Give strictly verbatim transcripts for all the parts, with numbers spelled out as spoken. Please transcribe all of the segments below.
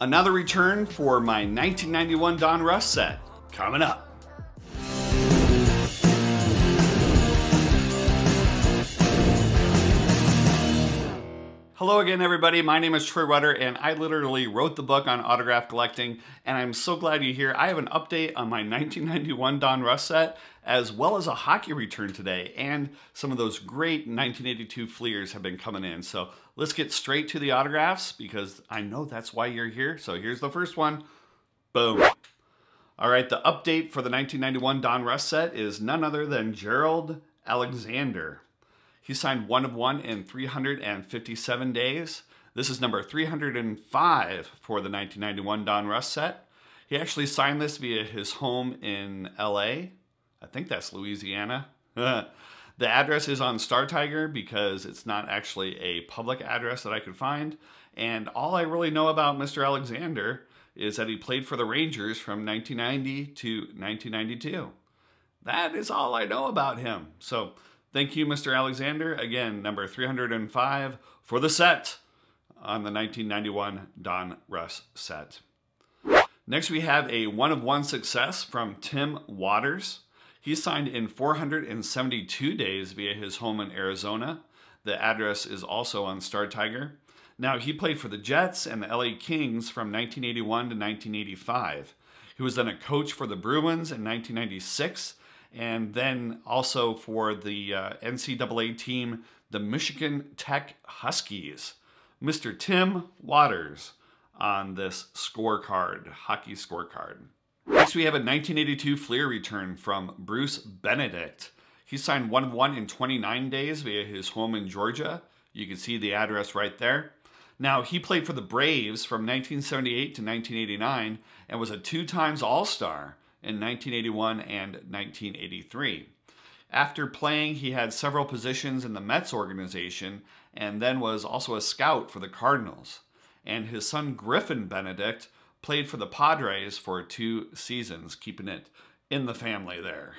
Another return for my nineteen ninety-one Donruss set coming up. Hello again, everybody. My name is Troy Rutter, and I literally wrote the book on autograph collecting, and I'm so glad you're here. I have an update on my nineteen ninety-one Donruss set, as well as a hockey return today, and some of those great nineteen eighty-two Fleers have been coming in. So let's get straight to the autographs, because I know that's why you're here. So here's the first one. Boom. All right, the update for the nineteen ninety-one Donruss set is none other than Gerald Alexander. He signed one of one in three hundred fifty-seven days. This is number three hundred five for the nineteen ninety-one Donruss set. He actually signed this via his home in L A. I think that's Louisiana. The address is on Star Tiger because it's not actually a public address that I could find. And all I really know about Mister Alexander is that he played for the Rangers from nineteen ninety to nineteen ninety-two. That is all I know about him. So, thank you, Mister Alexander. Again, number three hundred five for the set on the nineteen ninety-one Donruss set. Next, we have a one-of-one success from Tim Watters. He signed in four hundred seventy-two days via his home in Arizona. The address is also on Star Tiger. Now, he played for the Jets and the L A Kings from nineteen eighty-one to nineteen eighty-five. He was then a coach for the Bruins in nineteen ninety-six. And then also for the uh, N C double A team, the Michigan Tech Huskies. Mister Tim Watters on this scorecard, hockey scorecard. Next, we have a nineteen eighty-two Fleer return from Bruce Benedict. He signed one of one in twenty-nine days via his home in Georgia. You can see the address right there. Now, he played for the Braves from nineteen seventy-eight to nineteen eighty-nine and was a two times All-Star in nineteen eighty-one and nineteen eighty-three. After playing, he had several positions in the Mets organization and then was also a scout for the Cardinals. And his son Griffin Benedict played for the Padres for two seasons, keeping it in the family there.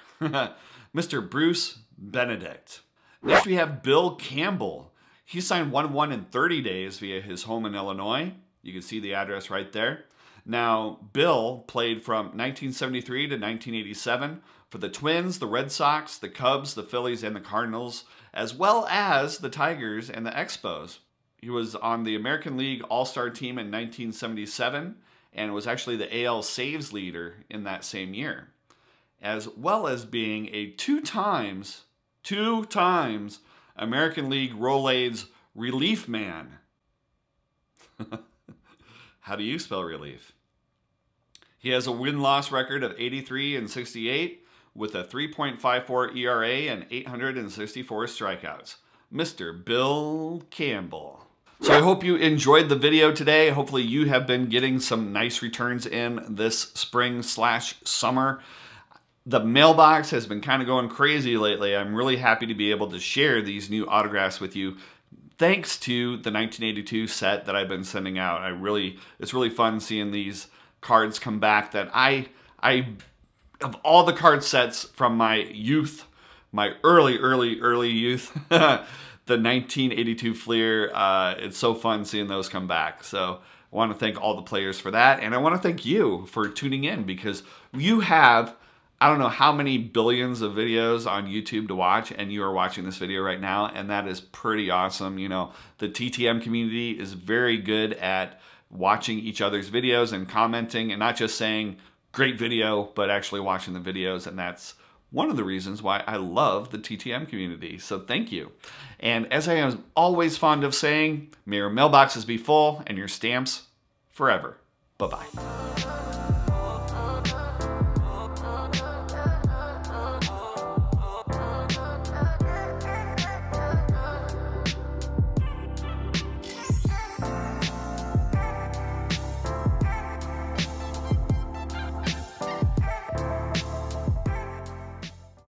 Mister Bruce Benedict. Next, we have Bill Campbell. He signed one of one in thirty days via his home in Illinois. You can see the address right there. Now, Bill played from nineteen seventy-three to nineteen eighty-seven for the Twins, the Red Sox, the Cubs, the Phillies, and the Cardinals, as well as the Tigers and the Expos. He was on the American League All-Star team in nineteen seventy-seven and was actually the A L saves leader in that same year, as well as being a two times, two times American League Rollades relief man. How do you spell relief? He has a win-loss record of eighty-three and sixty-eight with a three point five four E R A and eight hundred sixty-four strikeouts. Mister Bill Campbell. So I hope you enjoyed the video today. Hopefully you have been getting some nice returns in this spring slash summer. The mailbox has been kind of going crazy lately. I'm really happy to be able to share these new autographs with you. Thanks to the nineteen eighty-two set that I've been sending out. I really, it's really fun seeing these cards come back that I, I, of all the card sets from my youth, my early, early, early youth, the nineteen eighty-two Fleer, uh, it's so fun seeing those come back. So I want to thank all the players for that. And I want to thank you for tuning in, because you have, I don't know how many billions of videos on YouTube to watch, and you are watching this video right now, and that is pretty awesome. You know, the T T M community is very good at watching each other's videos and commenting, and not just saying, great video, but actually watching the videos, and that's one of the reasons why I love the T T M community, so thank you. And as I am always fond of saying, may your mailboxes be full and your stamps forever. Bye-bye.